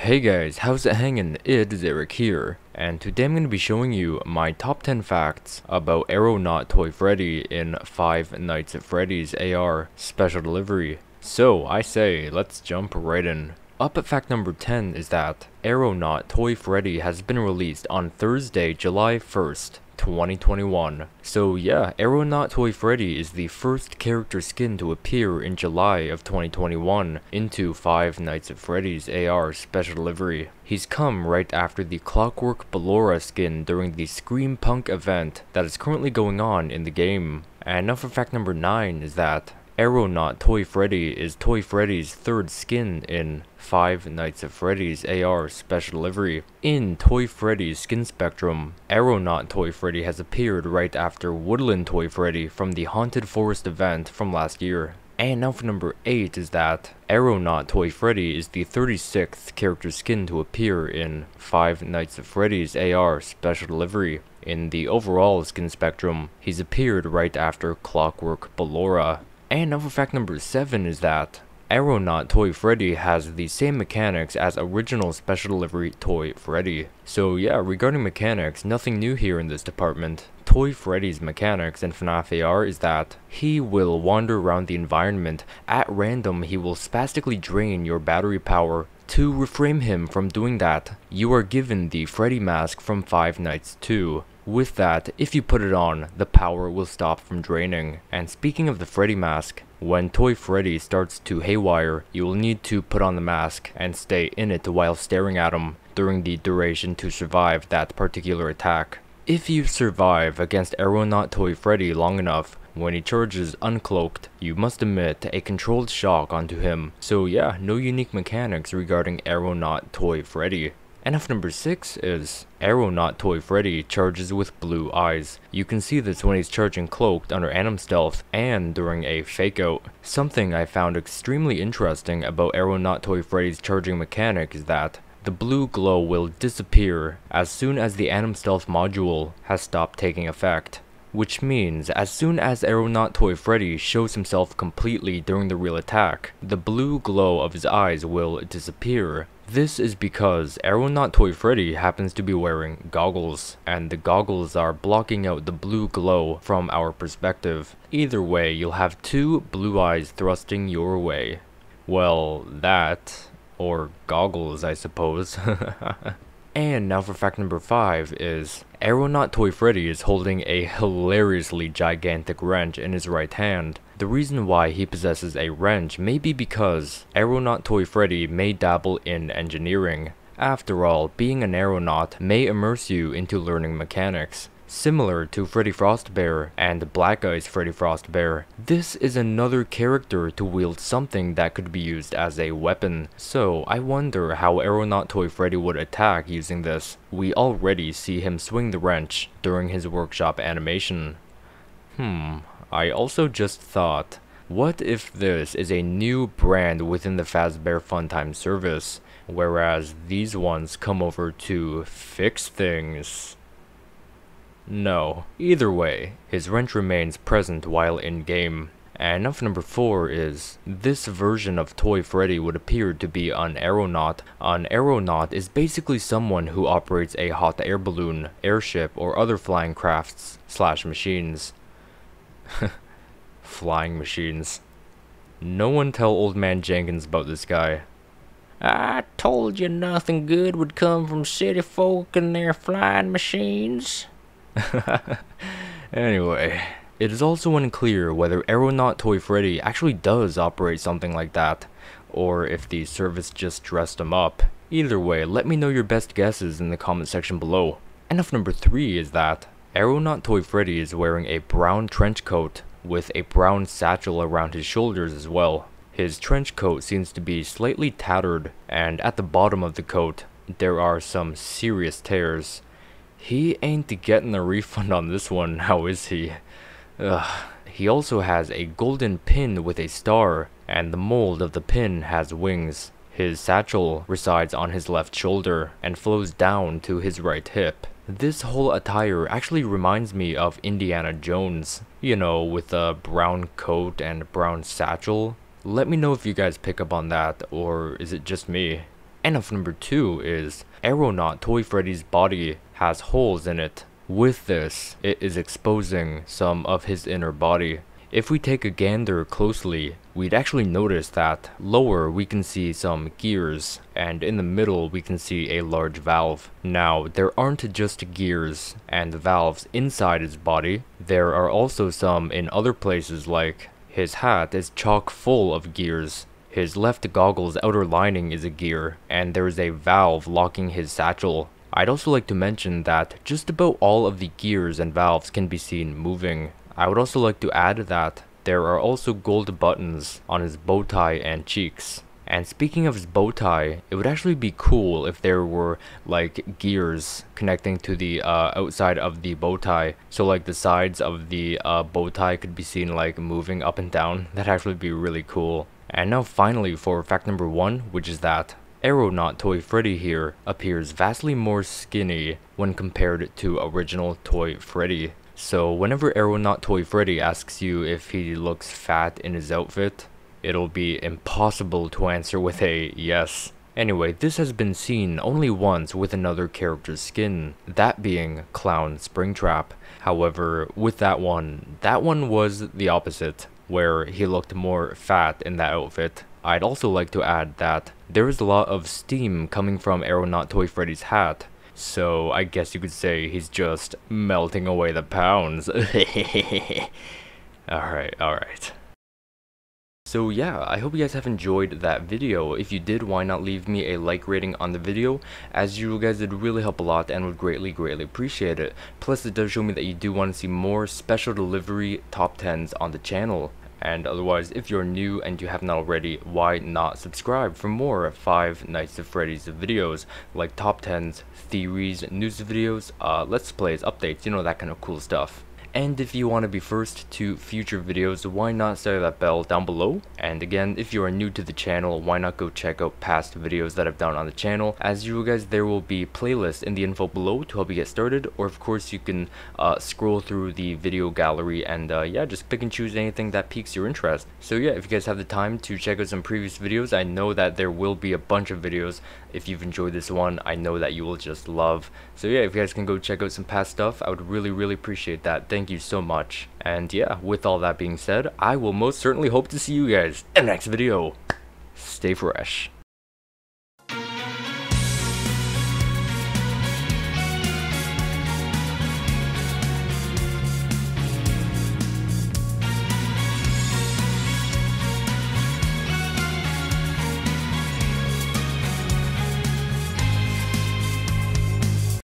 Hey guys, how's it hangin'? It's Eric here, and today I'm going to be showing you my top 10 facts about Aeronaut Toy Freddy in Five Nights at Freddy's AR: Special Delivery. So I say, let's jump right in. Up at fact number 10 is that Aeronaut Toy Freddy has been released on Thursday, July 1st, 2021. So yeah, Aeronaut Toy Freddy is the first character skin to appear in July of 2021 into Five Nights at Freddy's AR Special Delivery. He's come right after the Clockwork Ballora skin during the Scream Punk event that is currently going on in the game. And now for fact number 9 is that Aeronaut Toy Freddy is Toy Freddy's third skin in Five Nights at Freddy's AR Special Delivery. In Toy Freddy's skin spectrum, Aeronaut Toy Freddy has appeared right after Woodland Toy Freddy from the Haunted Forest event from last year. And now for number 8 is that Aeronaut Toy Freddy is the 36th character skin to appear in Five Nights at Freddy's AR Special Delivery. In the overall skin spectrum, he's appeared right after Clockwork Ballora. And now for fact number 7 is that Aeronaut Toy Freddy has the same mechanics as original Special Delivery Toy Freddy. So yeah, regarding mechanics, nothing new here in this department. Toy Freddy's mechanics in FNAF AR is that he will wander around the environment. At random, he will spastically drain your battery power. To refrain him from doing that, you are given the Freddy mask from Five Nights 2. With that, if you put it on, the power will stop from draining. And speaking of the Freddy mask, when Toy Freddy starts to haywire, you will need to put on the mask and stay in it while staring at him during the duration to survive that particular attack. If you survive against Aeronaut Toy Freddy long enough, when he charges uncloaked, you must emit a controlled shock onto him. So yeah, no unique mechanics regarding Aeronaut Toy Freddy. And F number 6 is Aeronaut Toy Freddy charges with blue eyes. You can see this when he's charging cloaked under Anim Stealth and during a fakeout. Something I found extremely interesting about Aeronaut Toy Freddy's charging mechanic is that the blue glow will disappear as soon as the Anim Stealth module has stopped taking effect. Which means, as soon as Aeronaut Toy Freddy shows himself completely during the real attack, the blue glow of his eyes will disappear. This is because Aeronaut Toy Freddy happens to be wearing goggles, and the goggles are blocking out the blue glow from our perspective. Either way, you'll have two blue eyes thrusting your way. Well, that, or goggles, I suppose. And now for fact number 5 is Aeronaut Toy Freddy is holding a hilariously gigantic wrench in his right hand. The reason why he possesses a wrench may be because Aeronaut Toy Freddy may dabble in engineering. After all, being an aeronaut may immerse you into learning mechanics. Similar to Freddy Frostbear and Black Eyes Freddy Frostbear, this is another character to wield something that could be used as a weapon, so I wonder how Aeronaut Toy Freddy would attack using this. We already see him swing the wrench during his workshop animation. I also just thought, what if this is a new brand within the Fazbear Funtime service, whereas these ones come over to fix things? No. Either way, his wrench remains present while in-game. And now for number 4 is, this version of Toy Freddy would appear to be an aeronaut. An aeronaut is basically someone who operates a hot air balloon, airship, or other flying crafts / machines. Flying machines. No one tell old man Jenkins about this guy. I told you nothing good would come from city folk and their flying machines. Anyway, it is also unclear whether Aeronaut Toy Freddy actually does operate something like that, or if the service just dressed him up. Either way, let me know your best guesses in the comment section below. And F number 3 is that Aeronaut Toy Freddy is wearing a brown trench coat with a brown satchel around his shoulders as well. His trench coat seems to be slightly tattered, and at the bottom of the coat, there are some serious tears. He ain't getting a refund on this one, how is he? Ugh. He also has a golden pin with a star, and the mold of the pin has wings. His satchel resides on his left shoulder and flows down to his right hip. This whole attire actually reminds me of Indiana Jones, you know, with a brown coat and brown satchel. Let me know if you guys pick up on that, or is it just me? And of number 2 is Aeronaut Toy Freddy's body has holes in it. With this, it is exposing some of his inner body. If we take a gander closely, we'd actually notice that lower we can see some gears, and in the middle we can see a large valve. Now, there aren't just gears and valves inside his body, there are also some in other places, like his hat is chock full of gears, his left goggle's outer lining is a gear, and there is a valve locking his satchel. I'd also like to mention that just about all of the gears and valves can be seen moving. I would also like to add that there are also gold buttons on his bow tie and cheeks. And speaking of his bow tie, it would actually be cool if there were like gears connecting to the outside of the bow tie. So like the sides of the bow tie could be seen like moving up and down. That'd actually be really cool. And now finally for fact number 1, which is that Aeronaut Toy Freddy here appears vastly more skinny when compared to original Toy Freddy. So whenever Aeronaut Toy Freddy asks you if he looks fat in his outfit, it'll be impossible to answer with a yes. Anyway, this has been seen only once with another character's skin, that being Clown Springtrap. However, with that one was the opposite, where he looked more fat in that outfit. I'd also like to add that there is a lot of steam coming from Aeronaut Toy Freddy's hat. So I guess you could say he's just melting away the pounds. Alright. So yeah, I hope you guys have enjoyed that video. If you did, why not leave me a like rating on the video? As usual guys, it really help a lot and would greatly appreciate it. Plus it does show me that you do want to see more special delivery top 10s on the channel. And otherwise, if you're new and you have not already, why not subscribe for more Five Nights at Freddy's videos, like top 10s, theories, news videos, let's plays, updates, you know, that kind of cool stuff. And if you want to be first to future videos, why not set that bell down below? And again, if you are new to the channel, why not go check out past videos that I've done on the channel. As usual guys, there will be playlists in the info below to help you get started, or of course you can scroll through the video gallery and yeah, just pick and choose anything that piques your interest. So yeah, if you guys have the time to check out some previous videos, I know that there will be a bunch of videos. If you've enjoyed this one, I know that you will just love. So yeah, if you guys can go check out some past stuff, I would really appreciate that. Thank you so much. And yeah, with all that being said, I will most certainly hope to see you guys in the next video. Stay fresh.